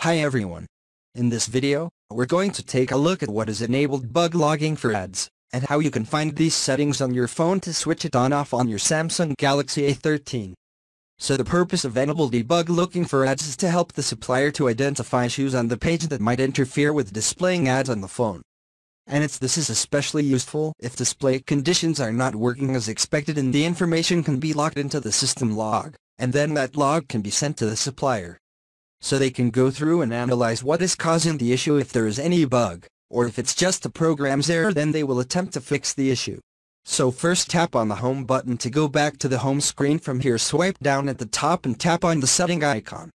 Hi everyone. In this video, we're going to take a look at what is enabled bug logging for ads, and how you can find these settings on your phone to switch it on/off on your Samsung Galaxy A13. So the purpose of enabled debug looking for ads is to help the supplier to identify issues on the page that might interfere with displaying ads on the phone. And this is especially useful if display conditions are not working as expected and the information can be logged into the system log, and then that log can be sent to the supplier, so they can go through and analyze what is causing the issue if there is any bug, or if it's just a program's error then they will attempt to fix the issue. So first tap on the home button to go back to the home screen. From here swipe down at the top and tap on the setting icon.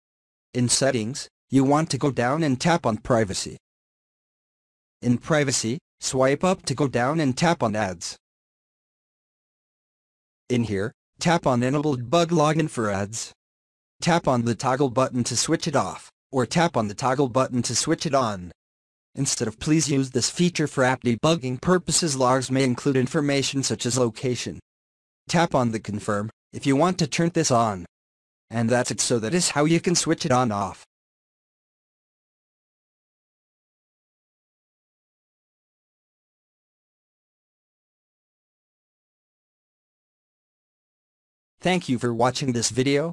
In settings, you want to go down and tap on privacy. In privacy, swipe up to go down and tap on ads. In here, tap on enabled bug login for ads. Tap on the toggle button to switch it off, or tap on the toggle button to switch it on. Instead of please use this feature for app debugging purposes. Logs may include information such as location. Tap on the confirm if you want to turn this on. And that's it. So that is how you can switch it on/off. Thank you for watching this video.